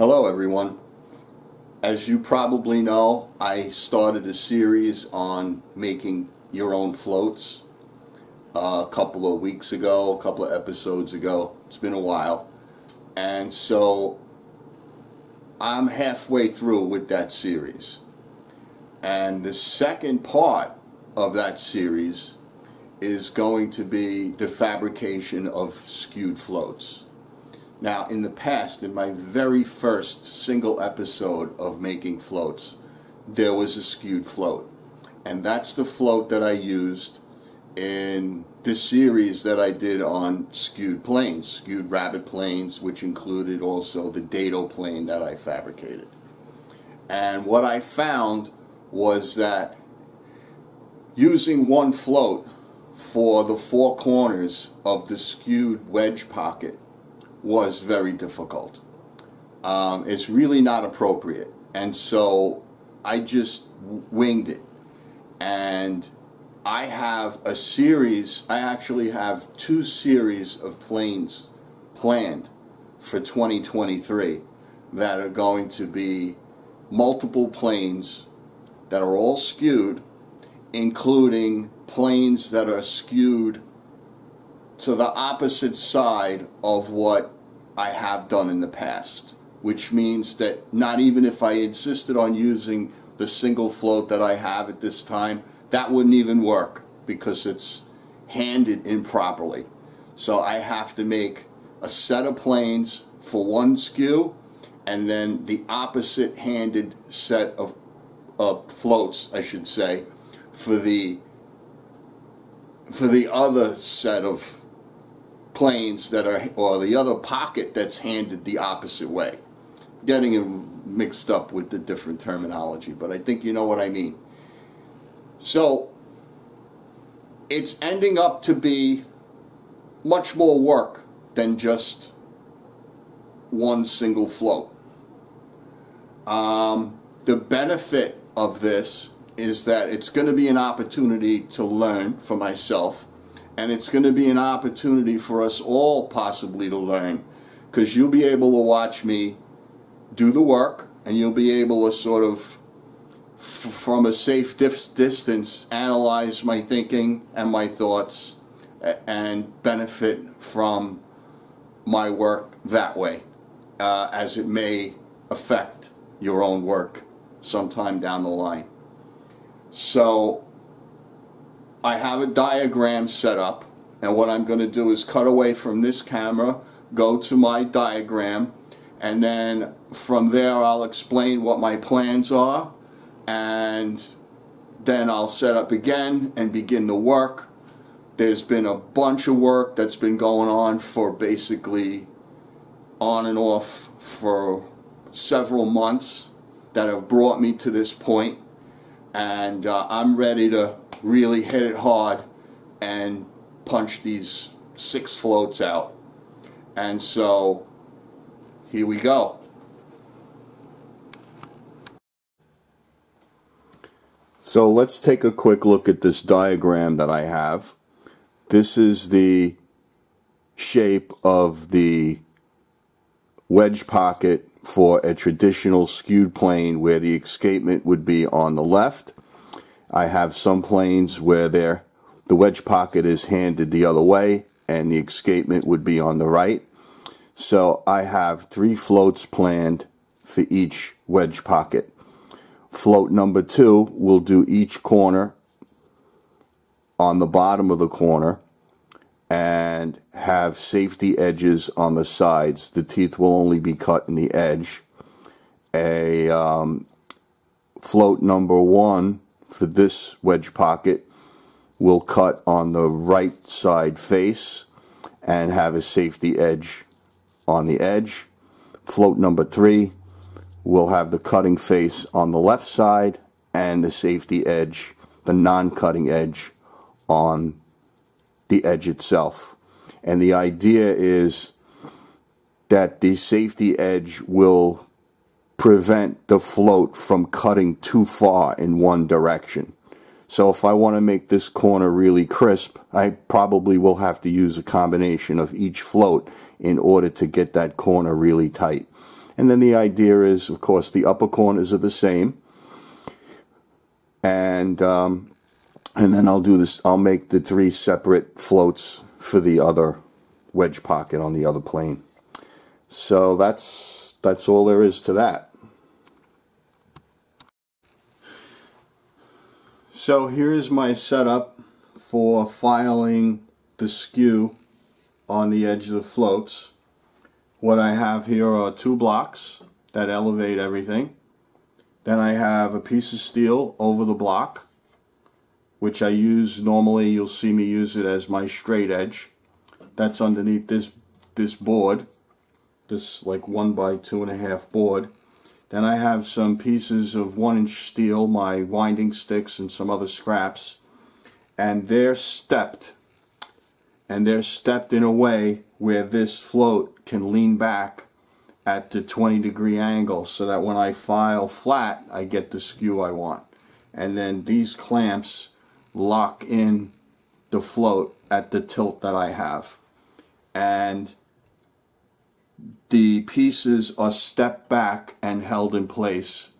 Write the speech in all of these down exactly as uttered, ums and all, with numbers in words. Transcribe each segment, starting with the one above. Hello everyone. As you probably know, I started a series on making your own floats a couple of weeks ago, a couple of episodes ago. It's been a while. And so I'm halfway through with that series. And the second part of that series is going to be the fabrication of skewed floats. Now, in the past, in my very first single episode of making floats, there was a skewed float. And that's the float that I used in the series that I did on skewed planes, skewed rabbit planes, which included also the dado plane that I fabricated. And what I found was that using one float for the four corners of the skewed wedge pocket was very difficult. Um, it's really not appropriate, and so I just winged it. And I have a series, I actually have two series of planes planned for twenty twenty-three that are going to be multiple planes that are all skewed, including planes that are skewed to the opposite side of what I have done in the past, which means that not even if I insisted on using the single float that I have at this time, that wouldn't even work because it's handed improperly. So I have to make a set of planes for one skew and then the opposite handed set of, of floats, I should say, for the for the other set of planes that are, or the other pocket that's handed the opposite way. Getting mixed up with the different terminology, but I think you know what I mean. So it's ending up to be much more work than just one single float. Um, the benefit of this is that it's going to be an opportunity to learn for myself. And it's going to be an opportunity for us all possibly to learn, because you'll be able to watch me do the work, and you'll be able to sort of, from a safe distance, analyze my thinking and my thoughts and benefit from my work that way, uh, as it may affect your own work sometime down the line. So I have a diagram set up, and what I'm going to do is cut away from this camera, go to my diagram, and then from there I'll explain what my plans are, and then I'll set up again and begin the work. There's been a bunch of work that's been going on for basically on and off for several months that have brought me to this point, and uh, I'm ready to really hit it hard and punch these six floats out. And so here we go. So let's take a quick look at this diagram that I have. This is the shape of the wedge pocket for a traditional skewed plane, where the escapement would be on the left. I have some planes where the wedge pocket is handed the other way and the escapement would be on the right. So I have three floats planned for each wedge pocket. Float number two will do each corner on the bottom of the corner and have safety edges on the sides. The teeth will only be cut in the edge. A um, float number one for this wedge pocket will cut on the right side face and have a safety edge on the edge. Float number three will have the cutting face on the left side and the safety edge, the non-cutting edge, on the edge itself. And the idea is that the safety edge will prevent the float from cutting too far in one direction. So if I want to make this corner really crisp, I probably will have to use a combination of each float in order to get that corner really tight. And then the idea is, of course, the upper corners are the same. And um, and then I'll do this. I'll make the three separate floats for the other wedge pocket on the other plane. So that's that's all there is to that. So here's my setup for filing the skew on the edge of the floats. What I have here are two blocks that elevate everything. Then I have a piece of steel over the block, which I use normally. You'll see me use it as my straight edge. That's underneath this this board, this like one by two and a half board. Then I have some pieces of one inch steel, my winding sticks and some other scraps, and they're stepped. And they're stepped in a way where this float can lean back at the twenty degree angle so that when I file flat, I get the skew I want. And then these clamps lock in the float at the tilt that I have. And the pieces are stepped back and held in place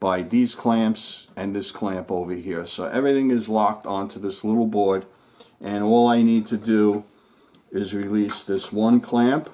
by these clamps and this clamp over here. So everything is locked onto this little board, and all I need to do is release this one clamp,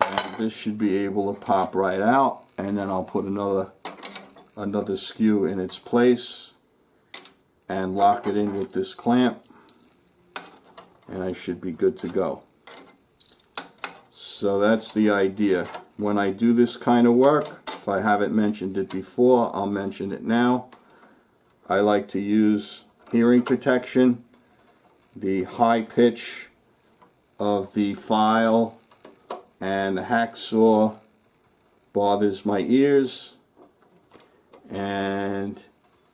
and this should be able to pop right out, and then I'll put another another skew in its place and lock it in with this clamp, and I should be good to go. So that's the idea. When I do this kind of work, if I haven't mentioned it before, I'll mention it now. I like to use hearing protection, the high pitch of the file, and the hacksaw bothers my ears, and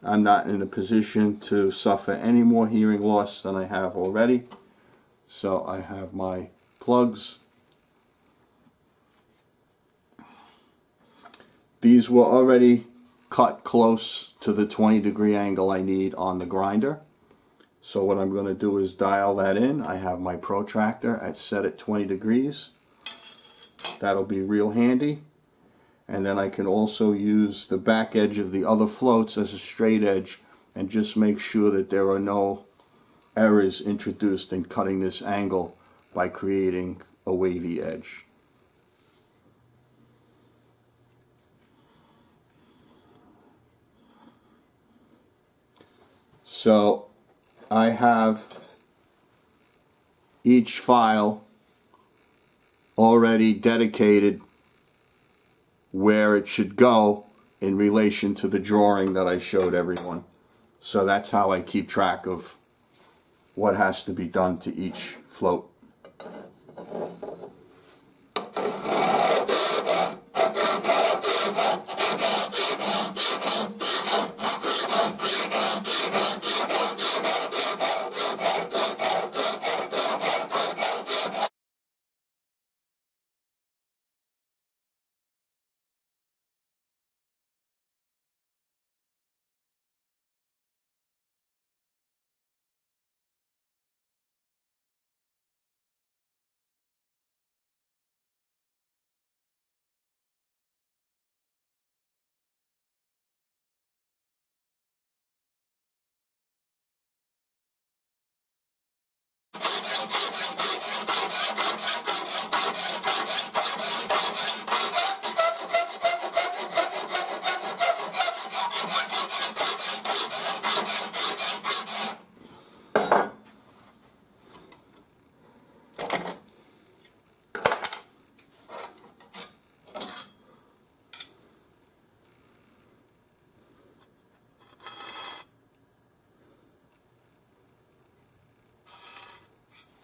I'm not in a position to suffer any more hearing loss than I have already. So I have my plugs. These were already cut close to the twenty degree angle I need on the grinder. So what I'm going to do is dial that in. I have my protractor at set at twenty degrees. That'll be real handy. And then I can also use the back edge of the other floats as a straight edge and just make sure that there are no errors introduced in cutting this angle by creating a wavy edge. So I have each file already dedicated where it should go in relation to the drawing that I showed everyone. So that's how I keep track of what has to be done to each float.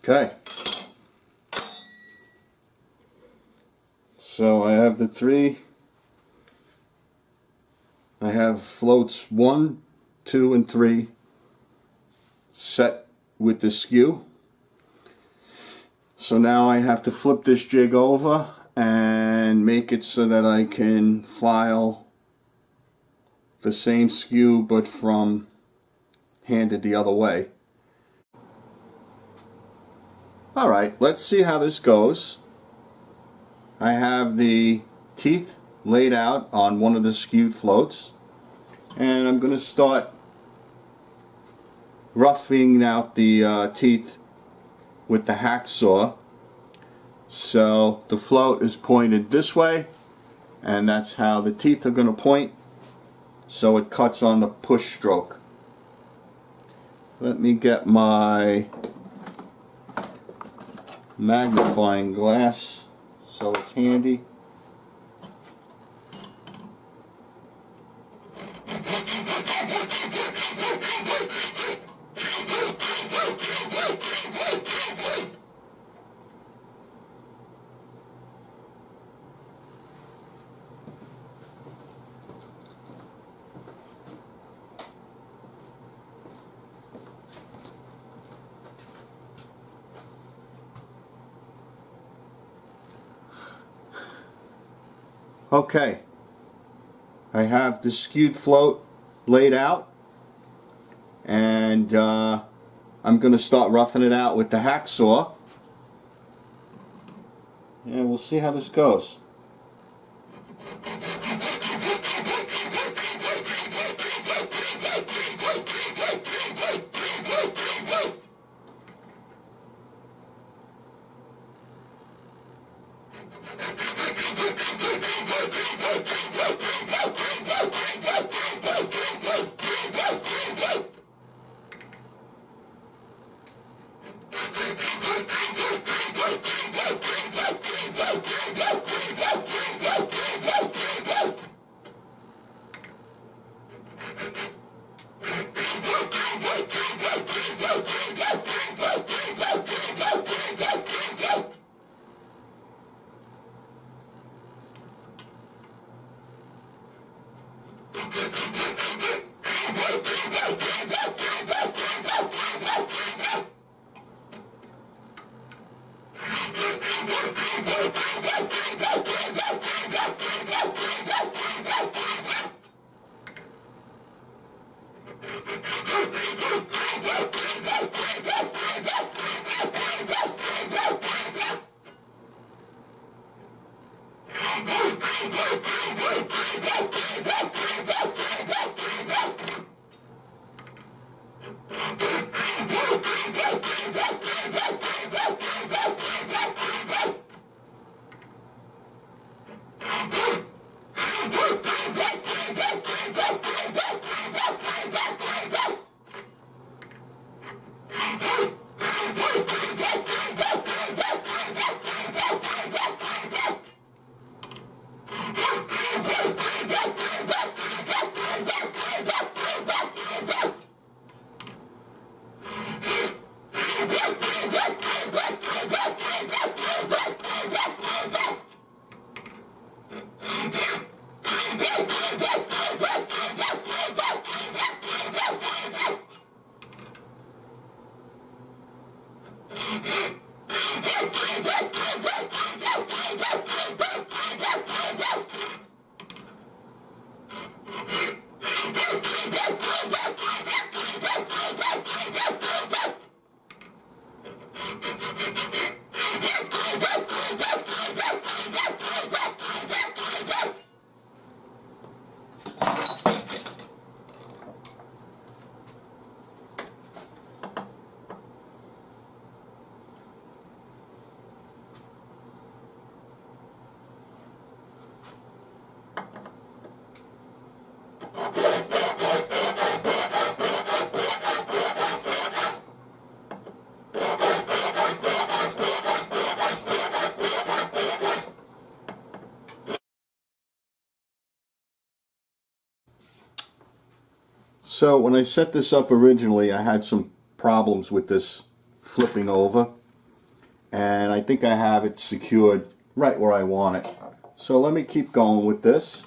Okay, so I have the three, I have floats one, two, and three set with the skew. So now I have to flip this jig over and make it so that I can file the same skew but from handed the other way. Alright, let's see how this goes. I have the teeth laid out on one of the skewed floats, and I'm going to start roughing out the uh, teeth with the hacksaw. So the float is pointed this way, and that's how the teeth are going to point, so it cuts on the push stroke. Let me get my magnifying glass so it's handy. Okay, I have the skewed float laid out, and uh, I'm going to start roughing it out with the hacksaw, and we'll see how this goes. So when I set this up originally, I had some problems with this flipping over, and I think I have it secured right where I want it. So let me keep going with this.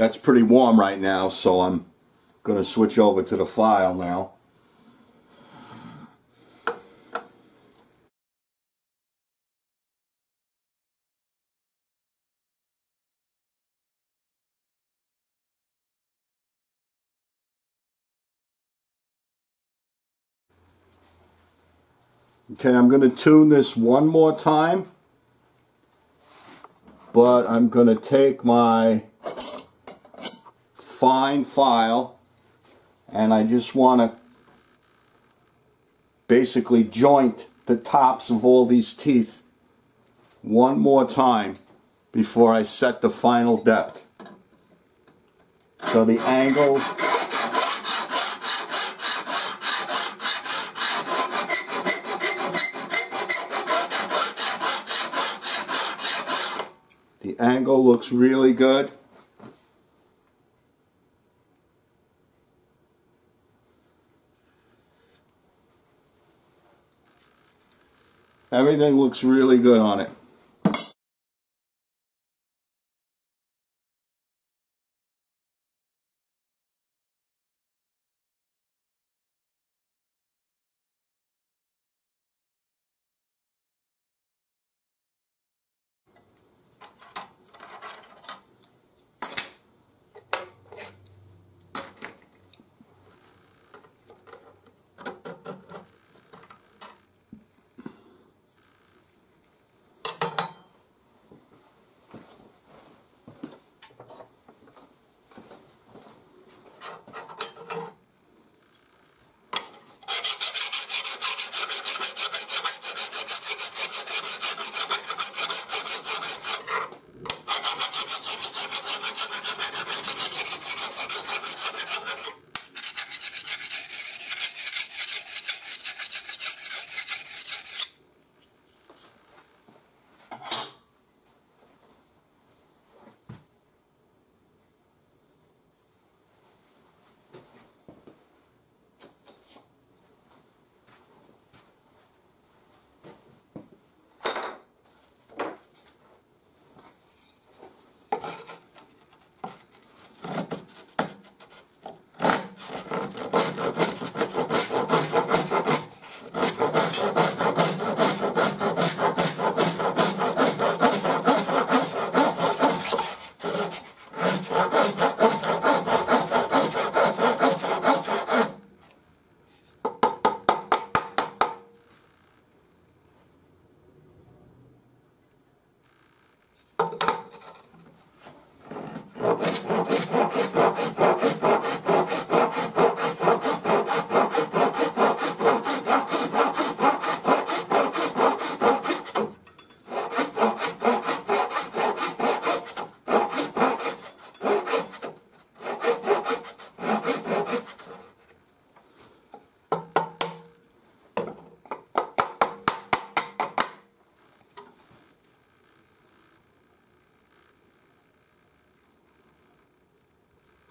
that's pretty warm right now, so I'm going to switch over to the file now. Okay, I'm going to tune this one more time, but I'm going to take my fine file and I just want to basically joint the tops of all these teeth one more time before I set the final depth. So the angle The angle looks really good. Everything looks really good on it.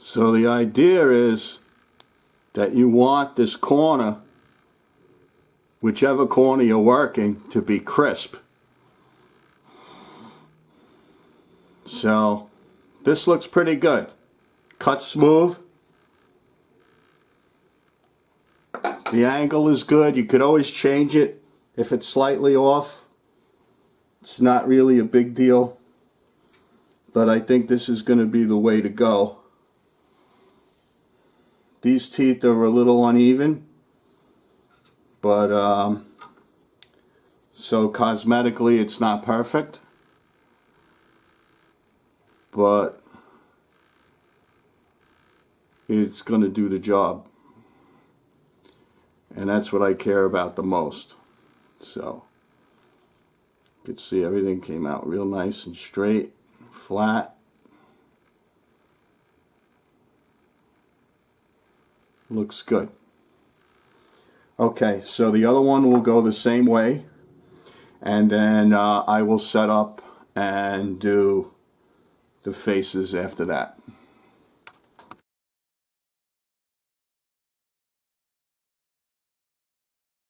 So the idea is that you want this corner, whichever corner you're working, to be crisp. So this looks pretty good. Cut smooth. The angle is good. You could always change it if it's slightly off. It's not really a big deal, but I think this is going to be the way to go. These teeth are a little uneven, but um, so cosmetically it's not perfect, but it's going to do the job, and that's what I care about the most. So you could see everything came out real nice and straight, flat. Looks good. Okay, so the other one will go the same way, and then uh, I will set up and do the faces after that.